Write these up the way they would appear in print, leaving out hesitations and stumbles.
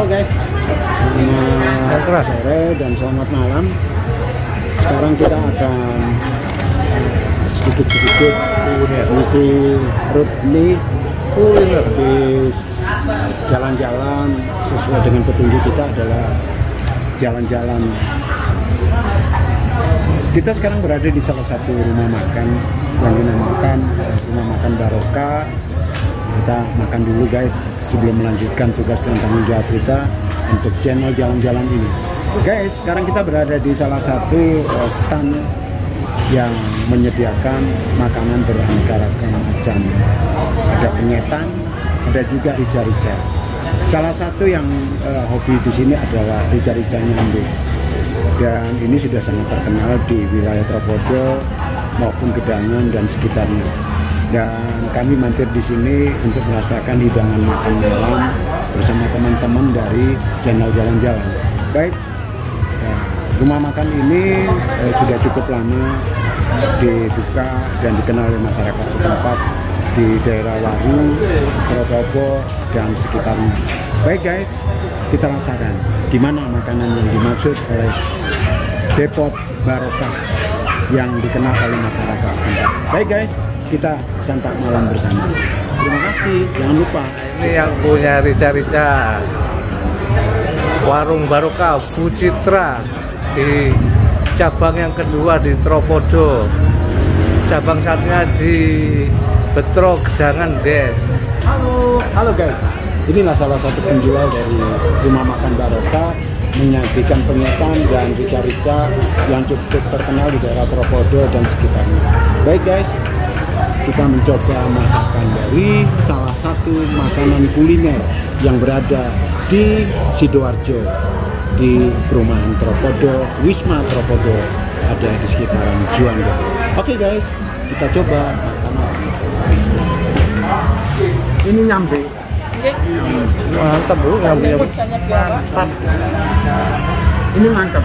Halo guys, selamat sore dan selamat malam. Sekarang kita akan sedikit-sedikit mengisi rutini kuliner di jalan-jalan sesuai dengan petunjuk kita adalah jalan-jalan. Kita sekarang berada di salah satu rumah makan yang dinamakan Rumah Makan Barokah. Kita makan dulu guys sebelum melanjutkan tugas dan tanggung jawab kita untuk channel jalan-jalan ini. Guys, sekarang kita berada di salah satu stand yang menyediakan makanan beraneka-ragam macam. Ada penyetan, ada juga rica-rica. Salah satu yang hobi di sini adalah rica-rica Nyambek. Dan ini sudah sangat terkenal di wilayah Tropodo maupun Kedungan dan sekitarnya. Dan kami mampir di sini untuk merasakan hidangan makan malam bersama teman-teman dari channel jalan-jalan. Baik, rumah makan ini sudah cukup lama dibuka dan dikenal oleh masyarakat setempat di daerah Waru, Tropodo dan sekitarnya. Baik guys, kita rasakan gimana makanan yang dimaksud oleh depot Barokah yang dikenal oleh masyarakat setempat. Baik guys, kita santap malam bersama. Terima kasih, jangan lupa. Ini yang punya rica-rica Warung Barokah Bu Citra di cabang yang kedua di Tropodo. Cabang satunya di Betrok, jangan deh. Halo guys. Inilah salah satu penjual dari Rumah Makan Barokah menyajikan penyetan dan rica-rica yang cukup terkenal di daerah Tropodo dan sekitarnya. Baik guys, kita mencoba masakan dari salah satu makanan kuliner yang berada di Sidoarjo, di perumahan Tropodo, Wisma Tropodo, ada di sekitaran Juanda. Oke guys, kita coba makanan. Ini Nyambek. Mantap bu, nyambek. Mantap. Ini mantap.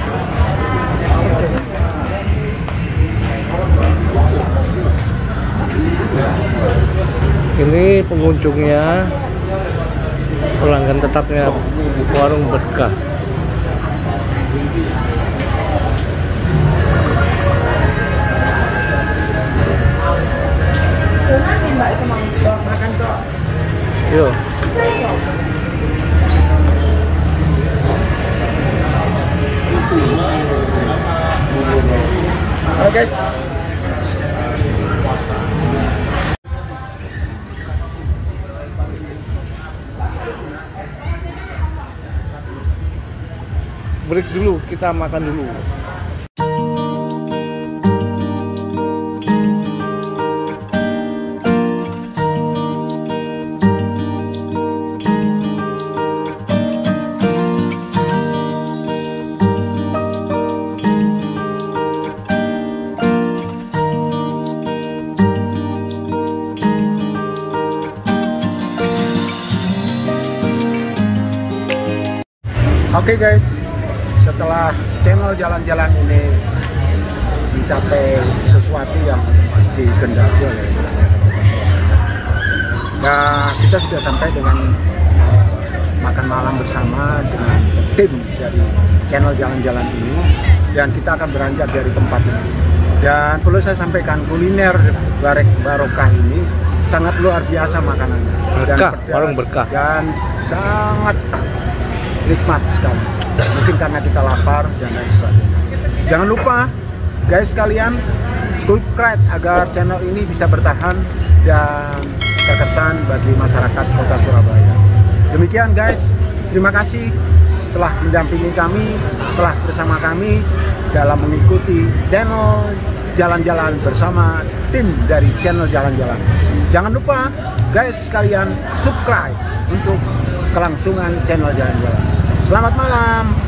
Ini pengunjungnya pelanggan tetapnya Warung Barokah. Yo. Oke. Break dulu, kita makan dulu. Oke guys, setelah channel jalan-jalan ini mencapai sesuatu yang dikendaki oleh masyarakat. Nah, kita sudah sampai dengan makan malam bersama dengan tim dari channel jalan-jalan ini. Dan kita akan beranjak dari tempat ini. Dan perlu saya sampaikan, kuliner Barokah ini sangat luar biasa makanannya. Barokah. Dan sangat nikmat sekali, mungkin karena kita lapar dan lain sebagainya. Jangan lupa guys kalian subscribe agar channel ini bisa bertahan dan terkesan bagi masyarakat kota Surabaya. Demikian guys, terima kasih telah mendampingi kami, telah bersama kami dalam mengikuti channel jalan-jalan bersama tim dari channel jalan-jalan. Jangan lupa guys kalian subscribe untuk kelangsungan channel jalan-jalan. Selamat malam.